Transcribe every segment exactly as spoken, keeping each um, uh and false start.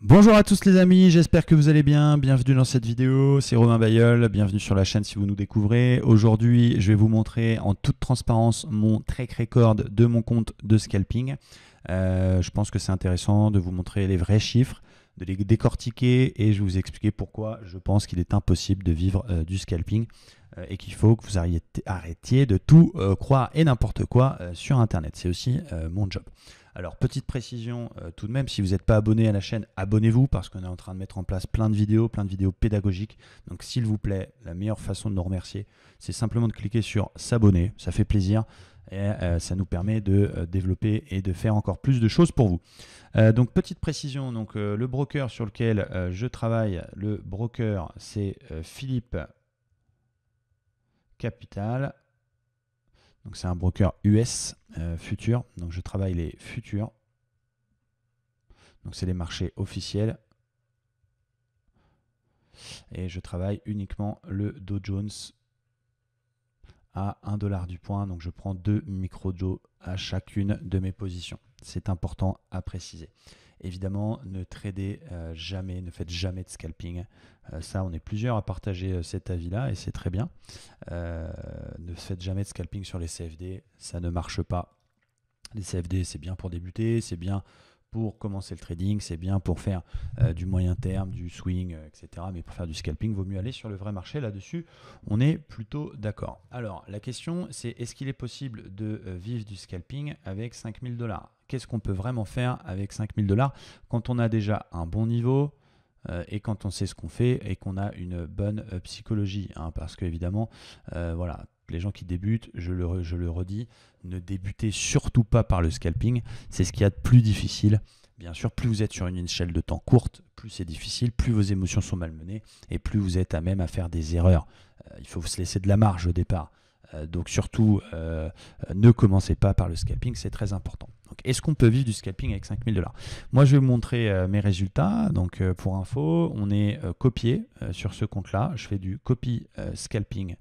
Bonjour à tous les amis, j'espère que vous allez bien, bienvenue dans cette vidéo, c'est Romain Bailleul, bienvenue sur la chaîne si vous nous découvrez. Aujourd'hui, je vais vous montrer en toute transparence mon track record de mon compte de scalping. Euh, je pense que c'est intéressant de vous montrer les vrais chiffres, de les décortiquer et je vais vous expliquer pourquoi je pense qu'il est impossible de vivre euh, du scalping euh, et qu'il faut que vous arrêtiez de tout euh, croire et n'importe quoi euh, sur Internet. C'est aussi euh, mon job. Alors, petite précision euh, tout de même, si vous n'êtes pas abonné à la chaîne, abonnez-vous parce qu'on est en train de mettre en place plein de vidéos, plein de vidéos pédagogiques. Donc, s'il vous plaît, la meilleure façon de nous remercier, c'est simplement de cliquer sur s'abonner, ça fait plaisir. Et euh, ça nous permet de euh, développer et de faire encore plus de choses pour vous. Euh, donc, petite précision, donc, euh, le broker sur lequel euh, je travaille, le broker, c'est euh, Philippe Capital. Donc, c'est un broker U S euh, futur. Donc, je travaille les futurs. Donc, c'est les marchés officiels. Et je travaille uniquement le Dow Jones à un dollar du point, donc je prends deux micro Dow à chacune de mes positions. C'est important à préciser. Évidemment, ne tradez euh, jamais, ne faites jamais de scalping. Euh, ça, on est plusieurs à partager euh, cet avis-là et c'est très bien. Euh, ne faites jamais de scalping sur les C F D, ça ne marche pas. Les C F D, c'est bien pour débuter, c'est bien pour commencer le trading, c'est bien pour faire euh, du moyen terme, du swing, euh, et cetera. Mais pour faire du scalping, vaut mieux aller sur le vrai marché. Là-dessus, on est plutôt d'accord. Alors, la question, c'est est-ce qu'il est possible de euh, vivre du scalping avec cinq mille dollars? Qu'est-ce qu'on peut vraiment faire avec cinq mille dollars quand on a déjà un bon niveau euh, et quand on sait ce qu'on fait et qu'on a une bonne euh, psychologie, hein, parce qu'évidemment, euh, voilà, les gens qui débutent, je le, je le redis, ne débutez surtout pas par le scalping. C'est ce qu'il y a de plus difficile. Bien sûr, plus vous êtes sur une échelle de temps courte, plus c'est difficile, plus vos émotions sont malmenées et plus vous êtes à même à faire des erreurs. Euh, il faut se laisser de la marge au départ. Euh, donc surtout, euh, ne commencez pas par le scalping, c'est très important. Est-ce qu'on peut vivre du scalping avec cinq mille dollars? Moi, je vais vous montrer euh, mes résultats. Donc, euh, pour info, on est euh, copié euh, sur ce compte-là. Je fais du copy euh, scalping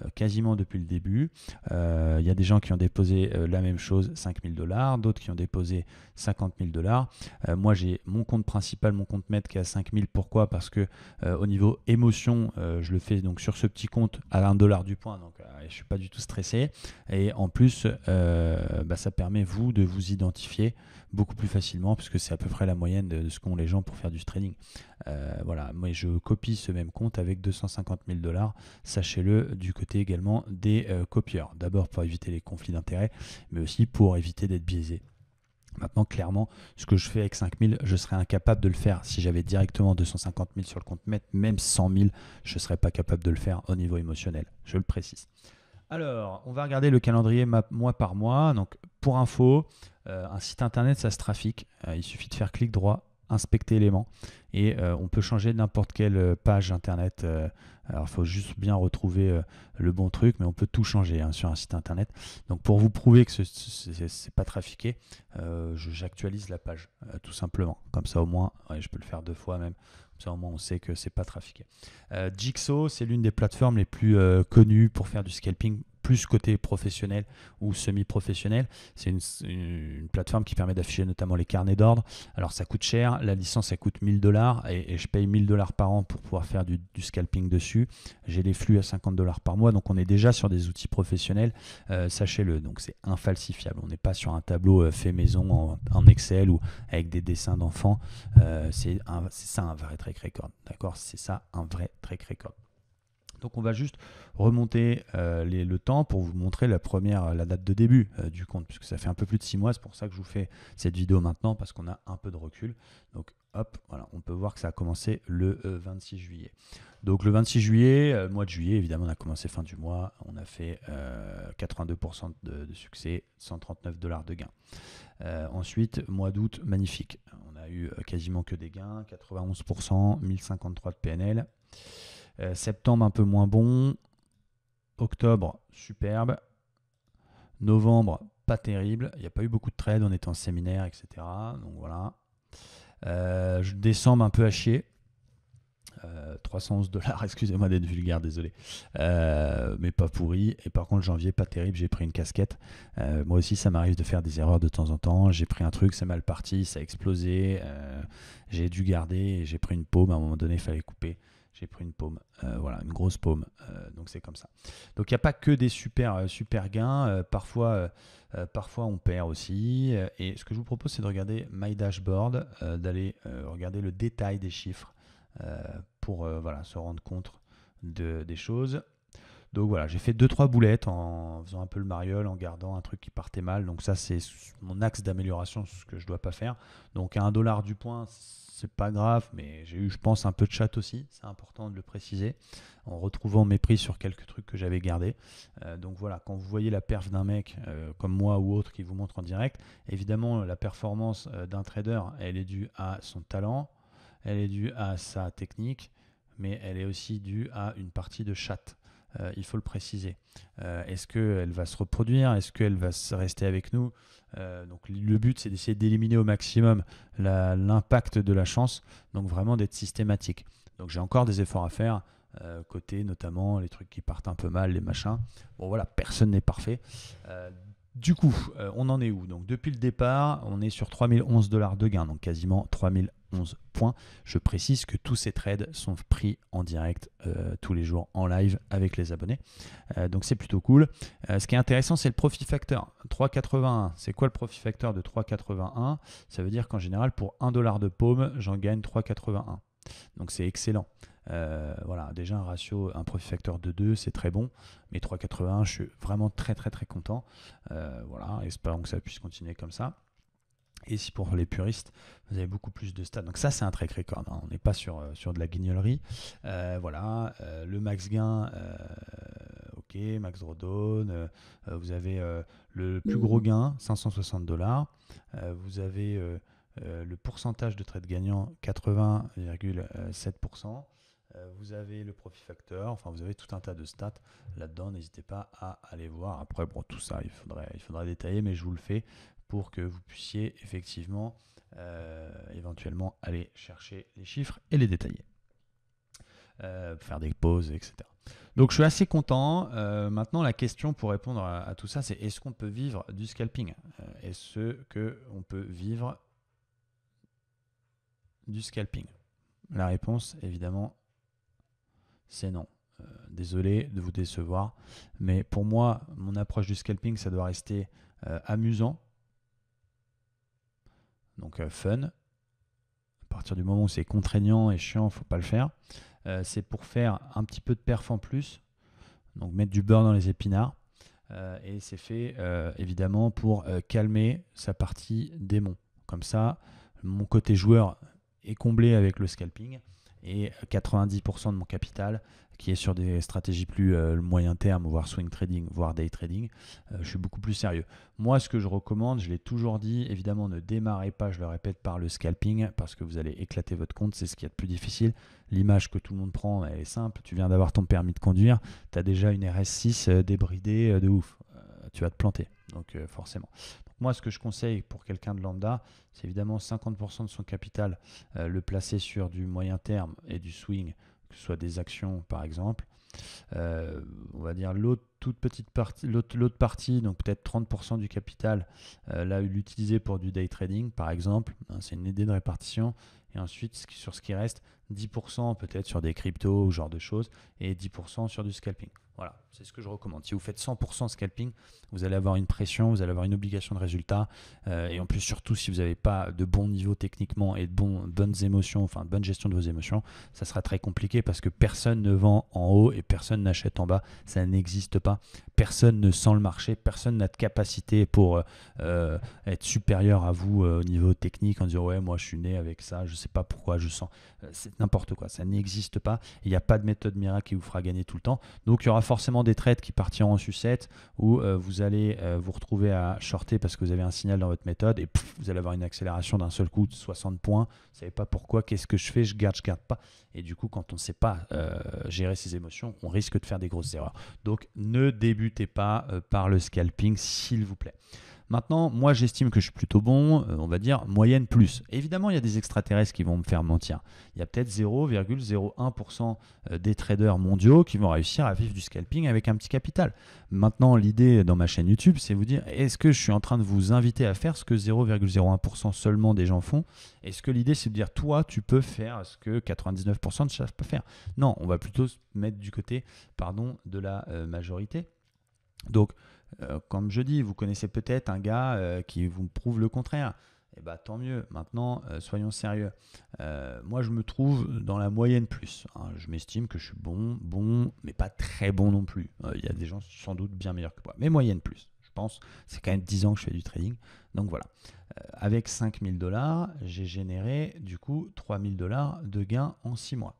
euh, quasiment depuis le début. Il euh, y a des gens qui ont déposé euh, la même chose, cinq mille dollars, d'autres qui ont déposé cinquante mille dollars. Euh, moi, j'ai mon compte principal, mon compte maître qui est à cinq mille. Pourquoi? Parce que euh, au niveau émotion, euh, je le fais donc sur ce petit compte à un dollar du point. Donc, euh, je ne suis pas du tout stressé. Et en plus, euh, bah, ça permet vous de vous identifier identifier beaucoup plus facilement puisque c'est à peu près la moyenne de ce qu'ont les gens pour faire du trading. Euh, voilà, moi je copie ce même compte avec deux cent cinquante mille dollars, sachez-le, du côté également des euh, copieurs. D'abord pour éviter les conflits d'intérêts, mais aussi pour éviter d'être biaisé. Maintenant, clairement, ce que je fais avec cinq mille, je serais incapable de le faire. Si j'avais directement deux cent cinquante mille sur le compte maître, même cent mille, je ne serais pas capable de le faire au niveau émotionnel, je le précise. Alors, on va regarder le calendrier mois par mois. Donc, pour info, euh, un site internet, ça se trafique. Euh, il suffit de faire clic droit, inspecter éléments et euh, on peut changer n'importe quelle page internet. Euh, alors, il faut juste bien retrouver euh, le bon truc, mais on peut tout changer hein, sur un site internet. Donc, pour vous prouver que ce n'est pas trafiqué, euh, j'actualise la page euh, tout simplement. Comme ça, au moins, ouais, je peux le faire deux fois même. Au moins on sait que c'est pas trafiqué. Euh, Jigsaw, c'est l'une des plateformes les plus euh, connues pour faire du scalping, plus côté professionnel ou semi-professionnel. C'est une, une, une plateforme qui permet d'afficher notamment les carnets d'ordre. Alors ça coûte cher, la licence ça coûte mille dollars et, et je paye mille dollars par an pour pouvoir faire du, du scalping dessus. J'ai les flux à cinquante dollars par mois, donc on est déjà sur des outils professionnels, euh, sachez-le, donc c'est infalsifiable. On n'est pas sur un tableau euh, fait maison en, en Excel ou avec des dessins d'enfants. Euh, c'est ça un vrai track record, d'accord? C'est ça un vrai track record. Donc, on va juste remonter euh, les, le temps pour vous montrer la première, la date de début euh, du compte, puisque ça fait un peu plus de six mois. C'est pour ça que je vous fais cette vidéo maintenant, parce qu'on a un peu de recul. Donc, hop, voilà, on peut voir que ça a commencé le euh, vingt-six juillet. Donc, le vingt-six juillet, euh, mois de juillet, évidemment, on a commencé fin du mois. On a fait euh, quatre-vingt-deux pour cent de, de succès, cent trente-neuf dollars de gains. Euh, ensuite, mois d'août, magnifique. On a eu euh, quasiment que des gains, quatre-vingt-onze pour cent, mille cinquante-trois de P N L. Euh, septembre un peu moins bon, octobre superbe, novembre pas terrible, il n'y a pas eu beaucoup de trades, on était en séminaire, et cetera. Donc voilà, euh, décembre un peu à chier, euh, trois cent onze dollars, excusez-moi d'être vulgaire, désolé, euh, mais pas pourri. Et par contre janvier pas terrible, j'ai pris une casquette, euh, moi aussi ça m'arrive de faire des erreurs de temps en temps, j'ai pris un truc, c'est mal parti, ça a explosé, euh, j'ai dû garder, j'ai pris une paume, à un moment donné il fallait couper. J'ai pris une paume, euh, voilà, une grosse paume, euh, donc c'est comme ça. Donc il n'y a pas que des super, super gains, euh, parfois, euh, parfois on perd aussi. Euh, et ce que je vous propose, c'est de regarder My Dashboard, euh, d'aller euh, regarder le détail des chiffres euh, pour euh, voilà, se rendre compte de, des choses. Donc voilà, j'ai fait deux trois boulettes en faisant un peu le mariole, en gardant un truc qui partait mal. Donc ça, c'est mon axe d'amélioration, ce que je ne dois pas faire. Donc à un dollar du point, c'est pas grave, mais j'ai eu, je pense, un peu de chat aussi. C'est important de le préciser, en retrouvant mes prix sur quelques trucs que j'avais gardés. Euh, donc voilà, quand vous voyez la perf d'un mec euh, comme moi ou autre qui vous montre en direct, évidemment, la performance d'un trader, elle est due à son talent, elle est due à sa technique, mais elle est aussi due à une partie de chat. Euh, il faut le préciser. Euh, Est-ce qu'elle va se reproduire? Est-ce qu'elle va se rester avec nous? euh, Donc le but, c'est d'essayer d'éliminer au maximum l'impact de la chance, donc vraiment d'être systématique. Donc j'ai encore des efforts à faire, euh, côté notamment les trucs qui partent un peu mal, les machins. Bon voilà, personne n'est parfait. Euh, du coup, euh, on en est où? Donc depuis le départ, on est sur trois mille onze dollars de gain, donc quasiment trois mille onze points. Je précise que tous ces trades sont pris en direct euh, tous les jours en live avec les abonnés, euh, donc c'est plutôt cool. Euh, ce qui est intéressant, c'est le profit factor trois virgule quatre-vingt-un. C'est quoi le profit factor de trois virgule quatre-vingt-un? Ça veut dire qu'en général, pour un dollar de paume, j'en gagne trois virgule quatre-vingt-un. Donc c'est excellent. Euh, voilà, déjà un ratio, un profit factor de deux, c'est très bon, mais trois virgule quatre-vingt-un, je suis vraiment très très très content. Euh, voilà, espérons que ça puisse continuer comme ça. Et si pour les puristes, vous avez beaucoup plus de stats. Donc ça, c'est un track record, hein. On n'est pas sur, sur de la guignolerie. Euh, voilà, euh, le max gain, euh, ok, max drawdown. Euh, vous avez euh, le plus gros gain, cinq cent soixante dollars. Euh, vous avez euh, euh, le pourcentage de trade gagnant, quatre-vingts virgule sept pour cent. Vous avez le profit factor, enfin vous avez tout un tas de stats là-dedans, n'hésitez pas à aller voir. Après, bon, tout ça, il faudrait, il faudrait détailler, mais je vous le fais pour que vous puissiez effectivement, euh, éventuellement, aller chercher les chiffres et les détailler. Euh, faire des pauses, et cetera. Donc je suis assez content. Euh, maintenant, la question pour répondre à, à tout ça, c'est est-ce qu'on peut vivre du scalping? euh, Est-ce qu'on peut vivre du scalping? La réponse, évidemment, c'est non. Euh, désolé de vous décevoir, mais pour moi, mon approche du scalping, ça doit rester euh, amusant, donc euh, fun. À partir du moment où c'est contraignant et chiant, faut pas le faire. Euh, c'est pour faire un petit peu de perf en plus, donc mettre du beurre dans les épinards, euh, et c'est fait euh, évidemment pour euh, calmer sa partie démon. Comme ça, mon côté joueur est comblé avec le scalping. Et quatre-vingt-dix pour cent de mon capital qui est sur des stratégies plus euh, moyen terme, voire swing trading, voire day trading, euh, je suis beaucoup plus sérieux. Moi, ce que je recommande, je l'ai toujours dit, évidemment, ne démarrez pas, je le répète, par le scalping, parce que vous allez éclater votre compte, c'est ce qu'il y a de plus difficile. L'image que tout le monde prend, elle est simple, tu viens d'avoir ton permis de conduire, tu as déjà une R S six débridée de ouf, euh, tu vas te planter, donc euh, forcément. Moi, ce que je conseille pour quelqu'un de lambda, c'est évidemment cinquante pour cent de son capital, euh, le placer sur du moyen terme et du swing, que ce soit des actions par exemple. Euh, on va dire l'autre toute petite partie, l'autre partie, donc peut-être trente pour cent du capital, euh, là l'utiliser pour du day trading par exemple, hein, c'est une idée de répartition. Et ensuite, sur ce qui reste, dix pour cent peut-être sur des cryptos, ce genre de choses, et dix pour cent sur du scalping. Voilà, c'est ce que je recommande. Si vous faites cent pour cent scalping, vous allez avoir une pression, vous allez avoir une obligation de résultat. Euh, et en plus, surtout, si vous n'avez pas de bon niveau techniquement et de bon, bonnes émotions, enfin de bonne gestion de vos émotions, ça sera très compliqué parce que personne ne vend en haut et personne n'achète en bas. Ça n'existe pas. Personne ne sent le marché, personne n'a de capacité pour euh, être supérieur à vous euh, au niveau technique en disant « ouais, moi je suis né avec ça, je sais pas pourquoi je sens ». C'est n'importe quoi, ça n'existe pas. Il n'y a pas de méthode miracle qui vous fera gagner tout le temps. Donc il y aura forcément des trades qui partiront en sucette où euh, vous allez euh, vous retrouver à shorter parce que vous avez un signal dans votre méthode et pff, vous allez avoir une accélération d'un seul coup de soixante points. Vous ne savez pas pourquoi, qu'est-ce que je fais, je garde, je garde pas. Et du coup, quand on ne sait pas euh, gérer ses émotions, on risque de faire des grosses erreurs. Donc ne débutez pas euh, par le scalping, s'il vous plaît. Maintenant, moi, j'estime que je suis plutôt bon, on va dire moyenne plus. Évidemment, il y a des extraterrestres qui vont me faire mentir. Il y a peut-être zéro virgule zéro un pour cent des traders mondiaux qui vont réussir à vivre du scalping avec un petit capital. Maintenant, l'idée dans ma chaîne YouTube, c'est vous dire, est-ce que je suis en train de vous inviter à faire ce que zéro virgule zéro un pour cent seulement des gens font? Est-ce que l'idée, c'est de dire, toi, tu peux faire ce que quatre-vingt-dix-neuf pour cent ne savent pas faire? Non, on va plutôt se mettre du côté, pardon, de la euh, majorité. Donc, euh, comme je dis, vous connaissez peut-être un gars euh, qui vous prouve le contraire. Eh bien, tant mieux. Maintenant, euh, soyons sérieux. Euh, moi, je me trouve dans la moyenne plus. Hein. Je m'estime que je suis bon, bon, mais pas très bon non plus. Euh, il y a des gens sans doute bien meilleurs que moi, mais moyenne plus. Je pense, c'est quand même dix ans que je fais du trading. Donc voilà, euh, avec cinq mille dollars, j'ai généré du coup trois mille dollars de gains en six mois.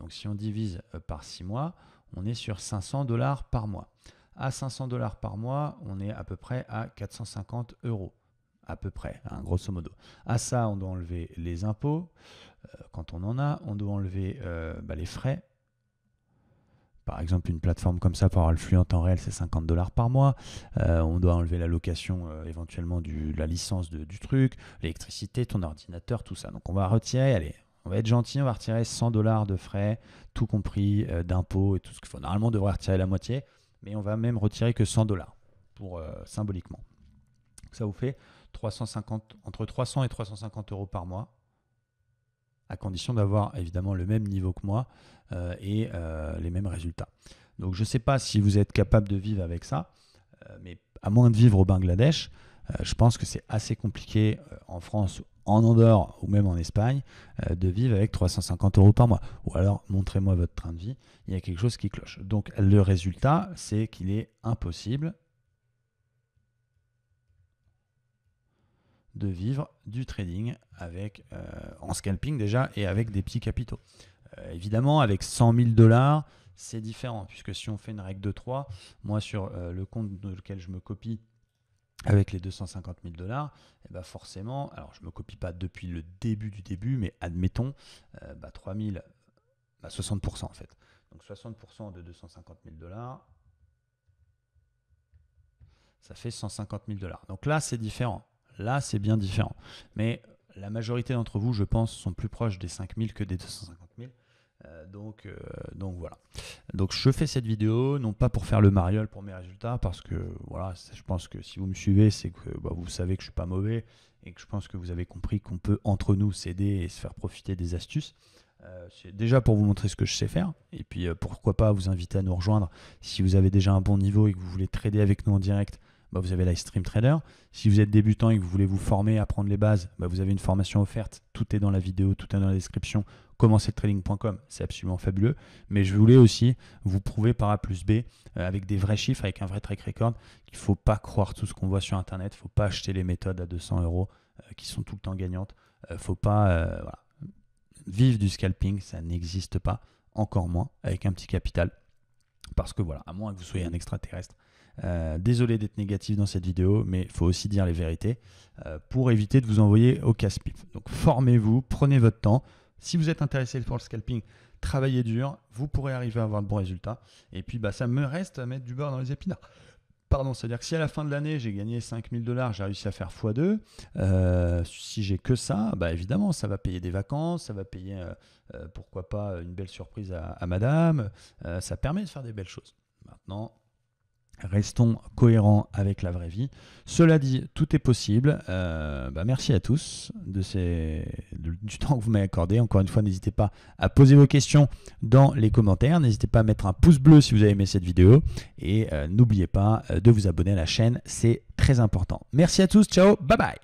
Donc, si on divise par six mois, on est sur cinq cents dollars par mois. À cinq cents dollars par mois, on est à peu près à quatre cent cinquante euros, à peu près, hein, grosso modo. À ça, on doit enlever les impôts. Euh, quand on en a, on doit enlever euh, bah, les frais. Par exemple, une plateforme comme ça pour avoir le flux en temps réel, c'est cinquante dollars par mois. Euh, on doit enlever la location euh, éventuellement du, de la licence de, du truc, l'électricité, ton ordinateur, tout ça. Donc, on va retirer, allez, on va être gentil, on va retirer cent dollars de frais, tout compris euh, d'impôts et tout ce qu'il faut. Normalement, on devrait retirer la moitié. Mais on va même retirer que cent dollars pour euh, symboliquement. Ça vous fait trois cent cinquante, entre trois cents et trois cent cinquante euros par mois, à condition d'avoir évidemment le même niveau que moi euh, et euh, les mêmes résultats. Donc je ne sais pas si vous êtes capable de vivre avec ça, euh, mais à moins de vivre au Bangladesh, euh, je pense que c'est assez compliqué euh, en France, en Andorre ou même en Espagne, euh, de vivre avec trois cent cinquante euros par mois. Ou alors, montrez-moi votre train de vie, il y a quelque chose qui cloche. Donc, le résultat, c'est qu'il est impossible de vivre du trading avec, euh, en scalping déjà et avec des petits capitaux. Euh, évidemment, avec cent mille dollars, c'est différent, puisque si on fait une règle de trois, moi, sur euh, le compte dans lequel je me copie, avec les deux cent cinquante mille dollars, eh ben forcément, alors je ne me copie pas depuis le début du début, mais admettons, euh, bah trois mille, bah soixante pour cent en fait. Donc soixante pour cent de deux cent cinquante mille dollars, ça fait cent cinquante mille dollars. Donc là, c'est différent. Là, c'est bien différent. Mais la majorité d'entre vous, je pense, sont plus proches des cinq mille que des deux cent cinquante mille. Euh, donc, euh, donc voilà. Donc je fais cette vidéo non pas pour faire le mariole pour mes résultats, parce que voilà, je pense que si vous me suivez, c'est que bah, vous savez que je suis pas mauvais et que je pense que vous avez compris qu'on peut entre nous s'aider et se faire profiter des astuces. Euh, c'est déjà pour vous montrer ce que je sais faire et puis euh, pourquoi pas vous inviter à nous rejoindre si vous avez déjà un bon niveau et que vous voulez trader avec nous en direct. Bah, vous avez Live Stream Trader. Si vous êtes débutant et que vous voulez vous former, apprendre les bases, bah, vous avez une formation offerte. Tout est dans la vidéo, tout est dans la description. Commencer le trading point com, c'est absolument fabuleux. Mais je voulais aussi vous prouver par A plus B, euh, avec des vrais chiffres, avec un vrai track record, qu'il ne faut pas croire tout ce qu'on voit sur Internet. Il ne faut pas acheter les méthodes à deux cents euros euh, qui sont tout le temps gagnantes. Il euh, ne faut pas euh, voilà. Vivre du scalping, ça n'existe pas, encore moins avec un petit capital. Parce que voilà, à moins que vous soyez un extraterrestre. Euh, désolé d'être négatif dans cette vidéo, mais il faut aussi dire les vérités euh, pour éviter de vous envoyer au casse-pipe. Donc formez-vous, prenez votre temps. Si vous êtes intéressé pour le scalping, travaillez dur, vous pourrez arriver à avoir de bons résultats. Et puis bah, ça me reste à mettre du beurre dans les épinards. Pardon, c'est-à-dire que si à la fin de l'année, j'ai gagné cinq mille dollars, j'ai réussi à faire fois deux, euh, si j'ai que ça, bah évidemment, ça va payer des vacances, ça va payer, euh, euh, pourquoi pas, une belle surprise à, à madame. Euh, ça permet de faire des belles choses. Maintenant, restons cohérents avec la vraie vie. Cela dit, tout est possible. Euh, bah merci à tous de ces, de, du temps que vous m'avez accordé. Encore une fois, n'hésitez pas à poser vos questions dans les commentaires. N'hésitez pas à mettre un pouce bleu si vous avez aimé cette vidéo. Et euh, n'oubliez pas de vous abonner à la chaîne. C'est très important. Merci à tous. Ciao. Bye bye.